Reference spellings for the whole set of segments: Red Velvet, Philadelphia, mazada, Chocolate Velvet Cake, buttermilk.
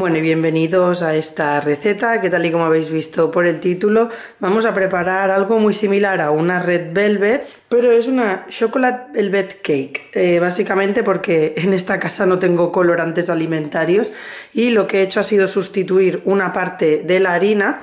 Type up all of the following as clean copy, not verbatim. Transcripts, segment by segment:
Bueno, y bienvenidos a esta receta que, tal y como habéis visto por el título, vamos a preparar algo muy similar a una Red Velvet, pero es una Chocolate Velvet Cake, básicamente porque en esta casa no tengo colorantes alimentarios y lo que he hecho ha sido sustituir una parte de la harina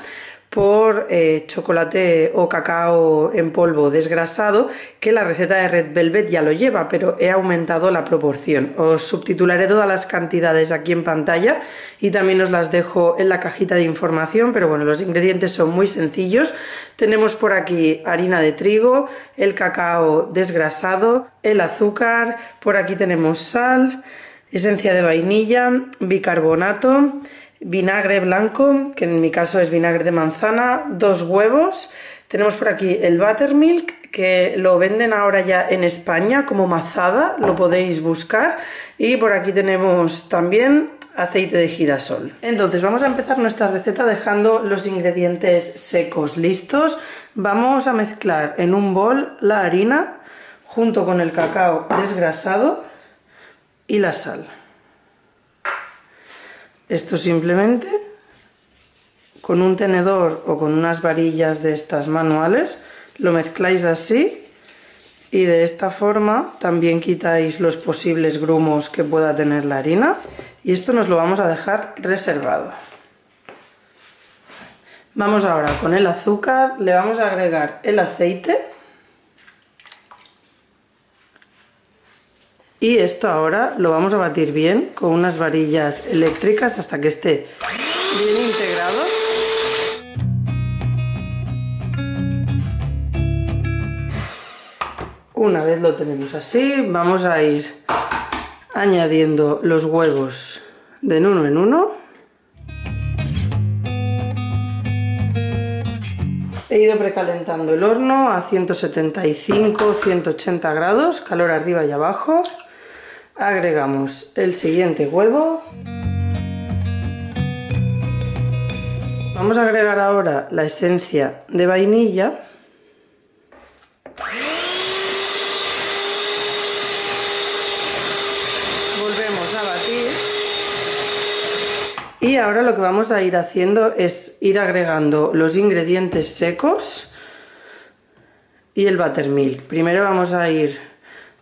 por chocolate o cacao en polvo desgrasado, que la receta de Red Velvet ya lo lleva, pero he aumentado la proporción. Os subtitularé todas las cantidades aquí en pantalla y también os las dejo en la cajita de información, pero bueno, los ingredientes son muy sencillos. Tenemos por aquí harina de trigo, el cacao desgrasado, el azúcar, por aquí tenemos sal, esencia de vainilla, bicarbonato, vinagre blanco, que en mi caso es vinagre de manzana, 2 huevos. Tenemos por aquí el buttermilk, que lo venden ahora ya en España como mazada, lo podéis buscar. Y por aquí tenemos también aceite de girasol. Entonces vamos a empezar nuestra receta dejando los ingredientes secos listos. Vamos a mezclar en un bol la harina junto con el cacao desgrasado y la sal. Esto simplemente, con un tenedor o con unas varillas de estas manuales, lo mezcláis así y de esta forma también quitáis los posibles grumos que pueda tener la harina. Y esto nos lo vamos a dejar reservado. Vamos ahora con el azúcar, le vamos a agregar el aceite. Y esto ahora lo vamos a batir bien con unas varillas eléctricas hasta que esté bien integrado. Una vez lo tenemos así, vamos a ir añadiendo los huevos de uno en uno. He ido precalentando el horno a 175-180 grados, calor arriba y abajo. Agregamos el siguiente huevo. Vamos a agregar ahora la esencia de vainilla. Volvemos a batir. Y ahora lo que vamos a ir haciendo es ir agregando los ingredientes secos y el buttermilk. Primero vamos a ir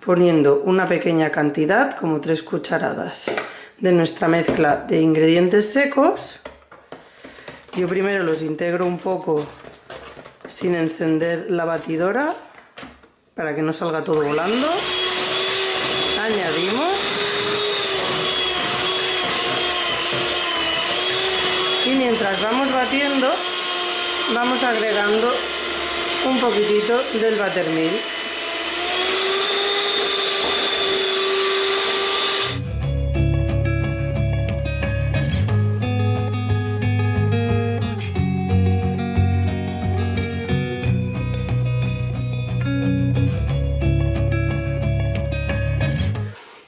poniendo una pequeña cantidad, como 3 cucharadas, de nuestra mezcla de ingredientes secos. Yo primero los integro un poco sin encender la batidora para que no salga todo volando. Añadimos y mientras vamos batiendo vamos agregando un poquitito del buttermilk.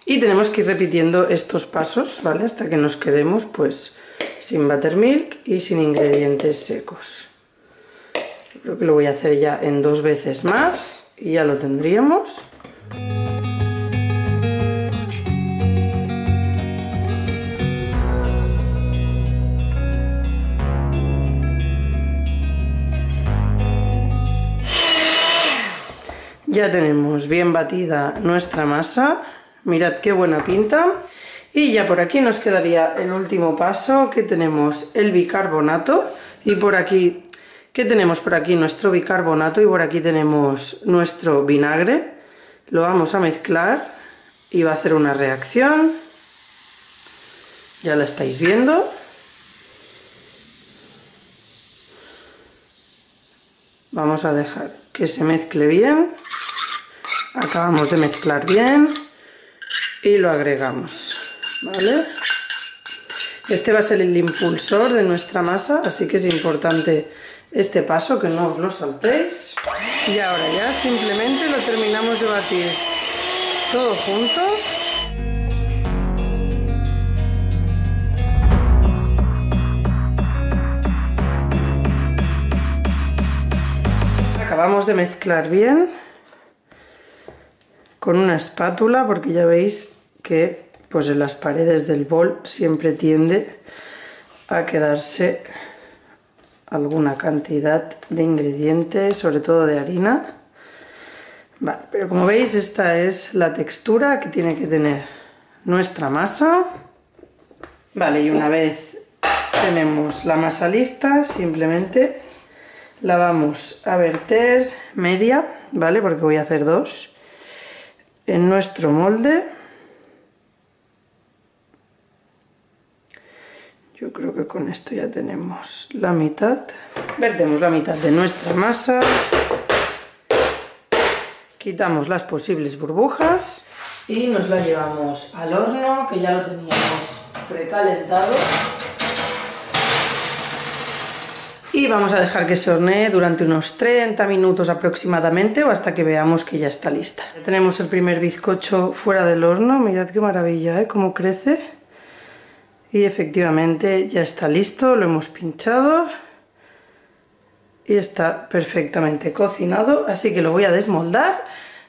Y tenemos que ir repitiendo estos pasos, ¿vale? Hasta que nos quedemos pues sin buttermilk y sin ingredientes secos. Creo que lo voy a hacer ya en 2 veces más y ya lo tendríamos. Ya tenemos bien batida nuestra masa. Mirad qué buena pinta. Y ya por aquí nos quedaría el último paso, que tenemos el bicarbonato. Y por aquí, ¿qué tenemos por aquí? Nuestro bicarbonato y por aquí tenemos nuestro vinagre. Lo vamos a mezclar y va a hacer una reacción. Ya la estáis viendo. Vamos a dejar que se mezcle bien. Acabamos de mezclar bien. Y lo agregamos, ¿vale? Este va a ser el impulsor de nuestra masa, así que es importante este paso, que no os lo saltéis. Y ahora ya simplemente lo terminamos de batir todo junto. Acabamos de mezclar bien con una espátula, porque ya veis que pues en las paredes del bol siempre tiende a quedarse alguna cantidad de ingredientes, sobre todo de harina. Vale, pero como veis, esta es la textura que tiene que tener nuestra masa. Vale, y una vez tenemos la masa lista, simplemente la vamos a verter media, ¿vale? Porque voy a hacer dos en nuestro molde. Yo creo que con esto ya tenemos la mitad. Vertemos la mitad de nuestra masa. Quitamos las posibles burbujas y nos la llevamos al horno, que ya lo teníamos precalentado. Y vamos a dejar que se hornee durante unos 30 minutos aproximadamente, o hasta que veamos que ya está lista. Ya tenemos el primer bizcocho fuera del horno. Mirad qué maravilla, ¿eh? Cómo crece. Y efectivamente ya está listo, lo hemos pinchado y está perfectamente cocinado, así que lo voy a desmoldar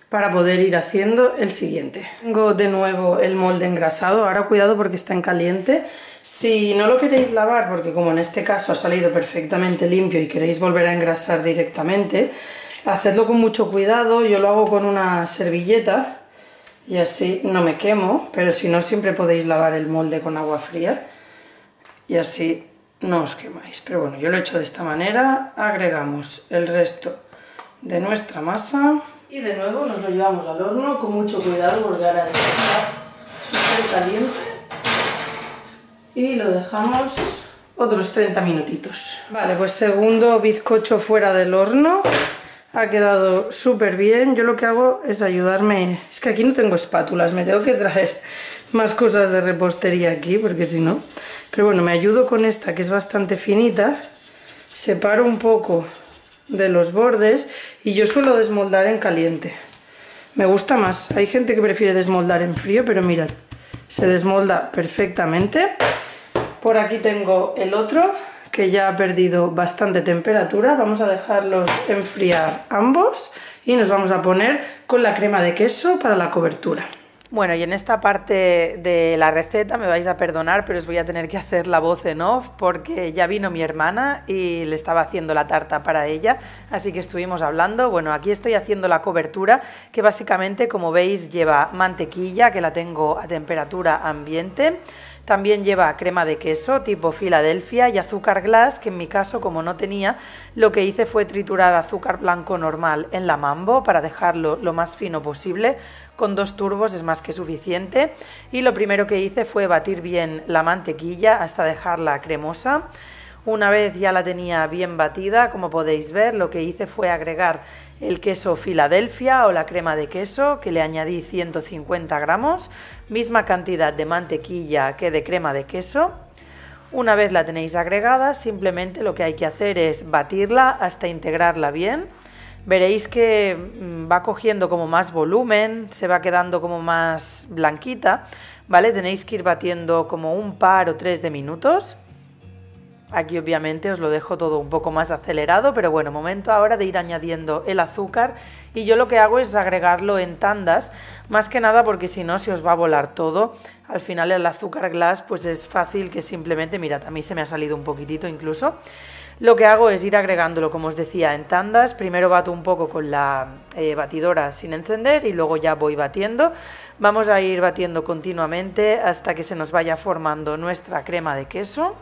para poder ir haciendo el siguiente. Tengo de nuevo el molde engrasado, ahora cuidado porque está en caliente. Si no lo queréis lavar, porque como en este caso ha salido perfectamente limpio y queréis volver a engrasar directamente, hacedlo con mucho cuidado. Yo lo hago con una servilleta y así no me quemo, pero si no, siempre podéis lavar el molde con agua fría y así no os quemáis. Pero bueno, yo lo he hecho de esta manera. Agregamos el resto de nuestra masa y de nuevo nos lo llevamos al horno con mucho cuidado, porque ahora está súper caliente, y lo dejamos otros 30 minutitos. Vale, pues segundo bizcocho fuera del horno. Ha quedado súper bien. Yo lo que hago es ayudarme. Es que aquí no tengo espátulas, me tengo que traer más cosas de repostería aquí, porque si no. Pero bueno, me ayudo con esta, que es bastante finita. Separo un poco de los bordes y yo suelo desmoldar en caliente. Me gusta más. Hay gente que prefiere desmoldar en frío, pero mirad, se desmolda perfectamente. Por aquí tengo el otro, que ya ha perdido bastante temperatura. Vamos a dejarlos enfriar ambos y nos vamos a poner con la crema de queso para la cobertura. Bueno, y en esta parte de la receta me vais a perdonar, pero os voy a tener que hacer la voz en off, porque ya vino mi hermana y le estaba haciendo la tarta para ella, así que estuvimos hablando. Bueno, aquí estoy haciendo la cobertura, que básicamente, como veis, lleva mantequilla, que la tengo a temperatura ambiente. También lleva crema de queso tipo Philadelphia y azúcar glass, que en mi caso, como no tenía, lo que hice fue triturar azúcar blanco normal en la mambo para dejarlo lo más fino posible. Con dos turbos es más que suficiente. Y lo primero que hice fue batir bien la mantequilla hasta dejarla cremosa. Una vez ya la tenía bien batida, como podéis ver, lo que hice fue agregar el queso Philadelphia o la crema de queso, que le añadí 150 gramos, misma cantidad de mantequilla que de crema de queso. Una vez la tenéis agregada, simplemente lo que hay que hacer es batirla hasta integrarla bien. Veréis que va cogiendo como más volumen, se va quedando como más blanquita, ¿vale? Tenéis que ir batiendo como un par o tres de minutos. Aquí obviamente os lo dejo todo un poco más acelerado, pero bueno, momento ahora de ir añadiendo el azúcar, y yo lo que hago es agregarlo en tandas, más que nada porque si no se os va a volar todo. Al final el azúcar glass pues es fácil que simplemente, mirad, a mí se me ha salido un poquitito incluso. Lo que hago es ir agregándolo, como os decía, en tandas. Primero bato un poco con la batidora sin encender y luego ya voy batiendo. Vamos a ir batiendo continuamente hasta que se nos vaya formando nuestra crema de queso.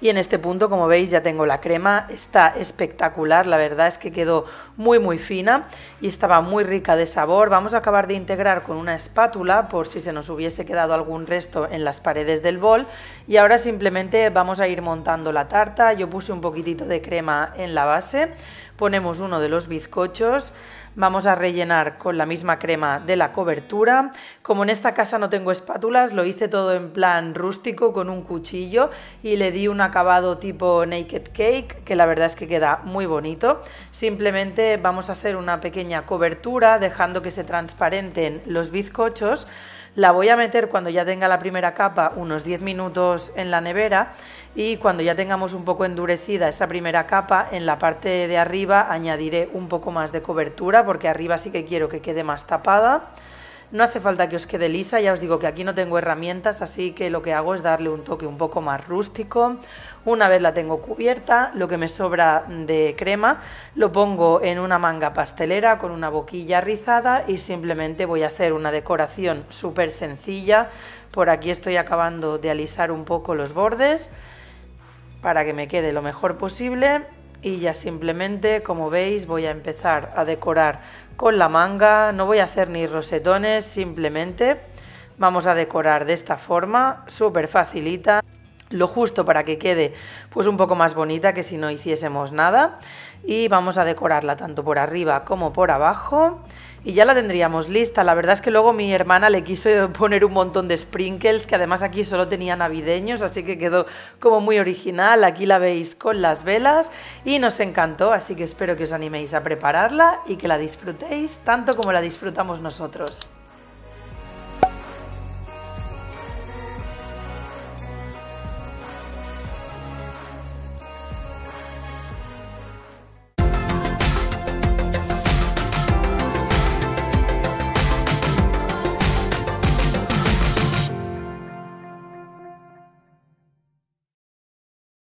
Y en este punto, como veis, ya tengo la crema. Está espectacular, la verdad es que quedó muy muy fina y estaba muy rica de sabor. Vamos a acabar de integrar con una espátula por si se nos hubiese quedado algún resto en las paredes del bol. Y ahora simplemente vamos a ir montando la tarta. Yo puse un poquitito de crema en la base, ponemos uno de los bizcochos, vamos a rellenar con la misma crema de la cobertura. Como en esta casa no tengo espátulas, lo hice todo en plan rústico con un cuchillo y le di un acabado tipo naked cake, que la verdad es que queda muy bonito. Simplemente vamos a hacer una pequeña cobertura dejando que se transparenten los bizcochos. La voy a meter cuando ya tenga la primera capa, unos 10 minutos en la nevera, y cuando ya tengamos un poco endurecida esa primera capa, en la parte de arriba añadiré un poco más de cobertura, porque arriba sí que quiero que quede más tapada. No hace falta que os quede lisa, ya os digo que aquí no tengo herramientas, así que lo que hago es darle un toque un poco más rústico. Una vez la tengo cubierta, lo que me sobra de crema lo pongo en una manga pastelera con una boquilla rizada y simplemente voy a hacer una decoración súper sencilla. Por aquí estoy acabando de alisar un poco los bordes para que me quede lo mejor posible. Y ya simplemente, como veis, voy a empezar a decorar con la manga. No voy a hacer ni rosetones, simplemente vamos a decorar de esta forma, súper facilita. Lo justo para que quede pues un poco más bonita que si no hiciésemos nada. Y vamos a decorarla tanto por arriba como por abajo. Y ya la tendríamos lista. La verdad es que luego mi hermana le quiso poner un montón de sprinkles, que además aquí solo tenía navideños, así que quedó como muy original. Aquí la veis con las velas y nos encantó, así que espero que os animéis a prepararla y que la disfrutéis tanto como la disfrutamos nosotros.